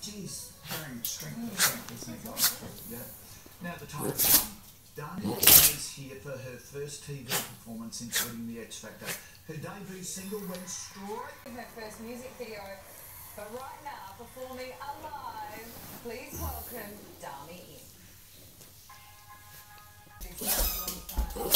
Geez, carrying strength this thing off. Yeah. Now the time is Dania is here for her first TV performance, including The X Factor. Her debut single went straight in her first music video. But right now, performing alive, please welcome Dania in.